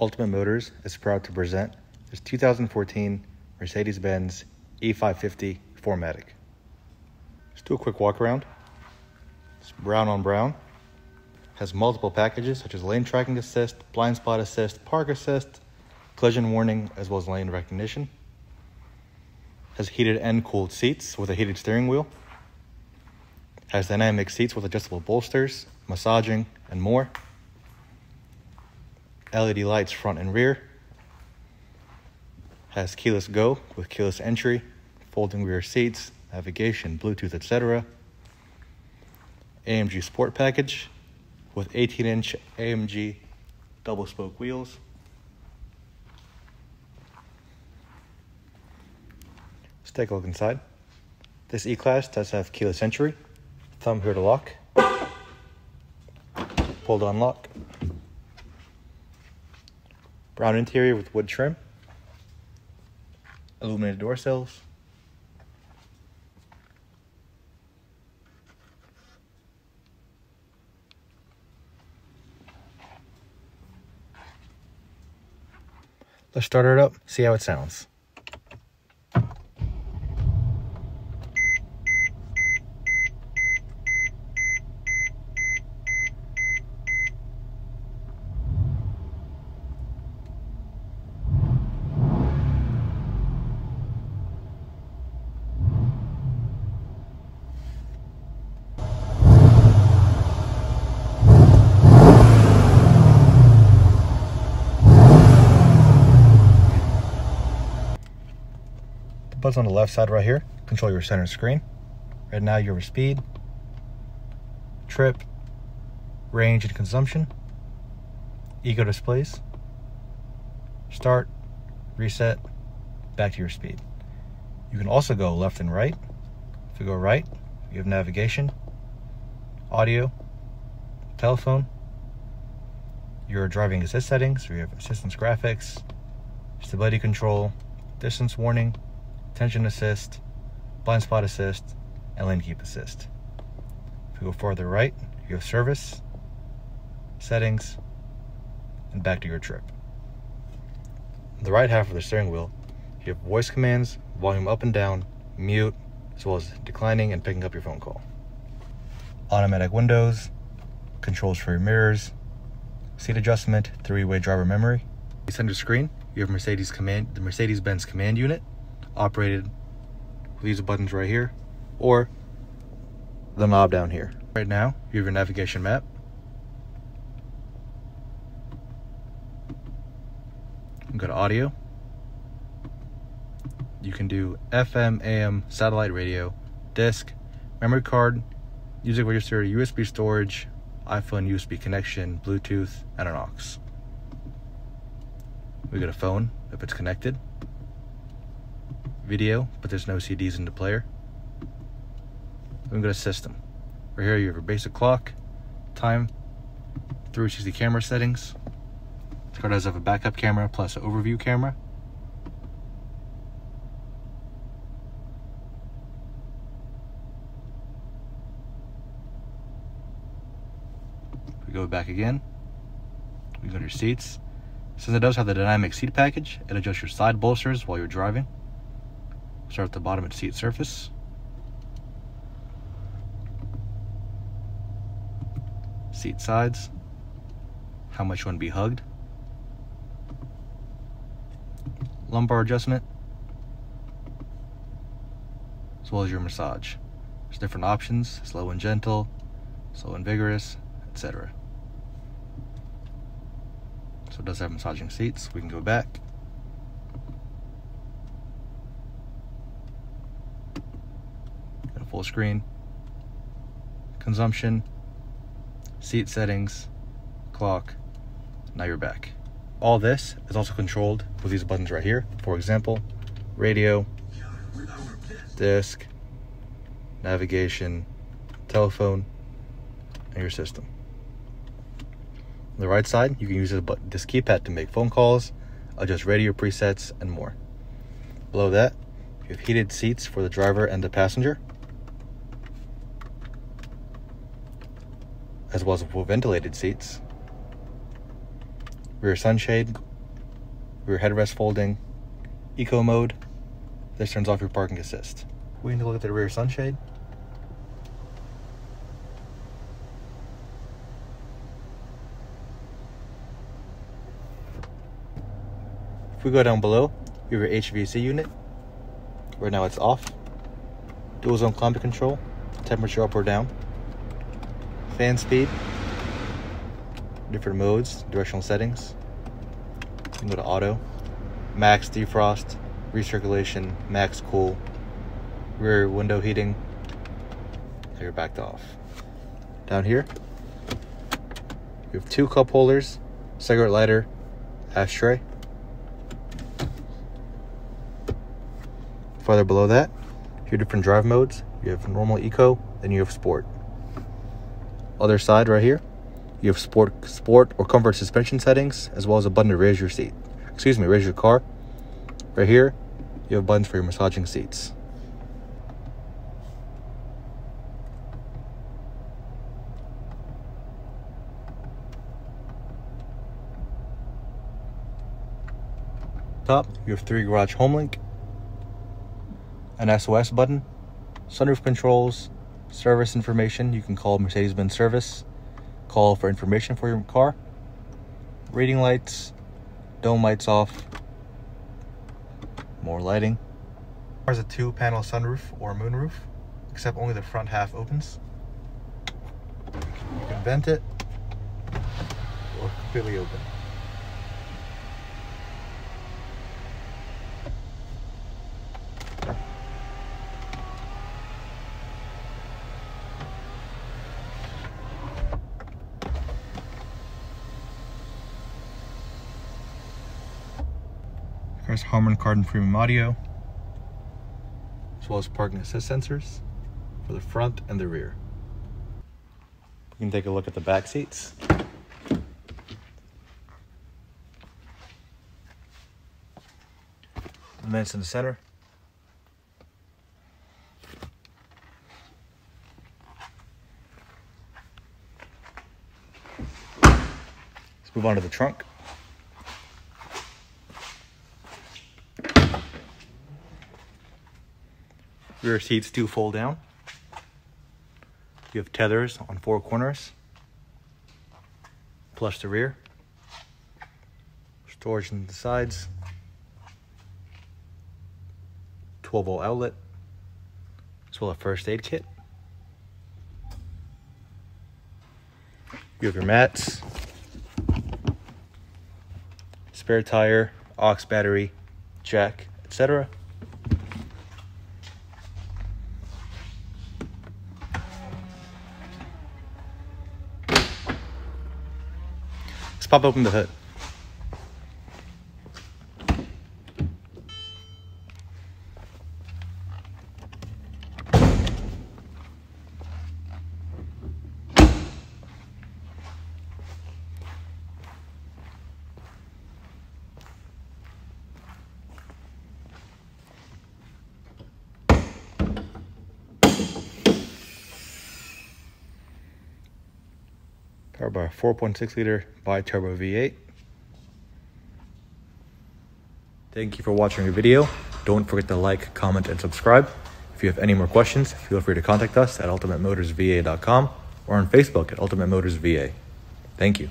Ultimate Motors is proud to present this 2014 Mercedes-Benz E550 4Matic. Let's do a quick walk around. It's brown on brown. Has multiple packages such as lane tracking assist, blind spot assist, park assist, collision warning, as well as lane recognition. Has heated and cooled seats with a heated steering wheel. Has dynamic seats with adjustable bolsters, massaging, and more. LED lights front and rear. Has keyless go with keyless entry, folding rear seats, navigation, Bluetooth, etc. AMG Sport Package with 18-inch AMG double spoke wheels. Let's take a look inside. This E-Class does have keyless entry, thumb here to lock, pull to unlock. Brown interior with wood trim, illuminated door sills, let's start it up, see how it sounds. Buttons on the left side right here control your center screen. Right now your speed, trip, range and consumption, eco displays, start, reset, back to your speed. You can also go left and right. If you go right, you have navigation, audio, telephone, your driving assist settings, so you have assistance graphics, stability control, distance warning, attention assist, blind spot assist, and lane keep assist. If you go farther right, you have service, settings, and back to your trip. On the right half of the steering wheel, you have voice commands, volume up and down, mute, as well as declining and picking up your phone call. Automatic windows, controls for your mirrors, seat adjustment, three-way driver memory. Center screen, you have Mercedes Command, the Mercedes-Benz Command unit, operated with these buttons right here or the knob down here. Right now you have your navigation map, go to audio, you can do FM, AM, satellite radio, disc, memory card, music register, USB storage, iPhone USB connection, Bluetooth, and an aux. We got a phone if it's connected, video, but there's no CDs in the player. Then we go to system. Right here you have your basic clock, time, 360 camera settings. This car does have a backup camera plus an overview camera. We go back again. We go to your seats. Since it does have the dynamic seat package, it adjusts your side bolsters while you're driving. Start at the bottom at seat surface. Seat sides. How much you want to be hugged. Lumbar adjustment. As well as your massage. There's different options. Slow and gentle. Slow and vigorous. Etc. So it does have massaging seats. We can go back. Full screen, consumption, seat settings, clock. Now you're back. All this is also controlled with these buttons right here. For example, radio, disc, navigation, telephone, and your system. On the right side, you can use this keypad to make phone calls, adjust radio presets, and more. Below that, you have heated seats for the driver and the passenger, as well as ventilated seats, rear sunshade, rear headrest folding, eco mode. This turns off your parking assist. We need to look at the rear sunshade. If we go down below, your HVAC unit. Right now it's off. Dual zone climate control, temperature up or down. Fan speed, different modes, directional settings. You can go to auto, max defrost, recirculation, max cool, rear window heating. Now you're backed off. Down here, we have two cup holders, cigarette lighter, ashtray. Farther below that, your different drive modes. You have normal eco, then you have sport. Other side right here, you have sport or comfort suspension settings, as well as a button to raise your car. Right here, you have buttons for your massaging seats. Top, you have 3 garage homelink, an SOS button, sunroof controls, service information. You can call Mercedes-Benz service, call for information for your car, reading lights, dome lights off, more lighting. There's a 2-panel sunroof or moonroof, except only the front half opens. You can vent it or completely open. There's Harman Kardon premium audio, as well as parking assist sensors for the front and the rear. You can take a look at the back seats. Immense in the center. Let's move on to the trunk. Rear seats do fold down. You have tethers on 4 corners, plus the rear. Storage in the sides. 12-volt outlet, as well as a first aid kit. You have your mats, spare tire, aux battery, jack, etc. Pop open the hood. Powered by a 4.6 liter bi-turbo V8. Thank you for watching the video. Don't forget to like, comment, and subscribe. If you have any more questions, feel free to contact us at ultimatemotorsva.com or on Facebook at Ultimate Motors VA. Thank you.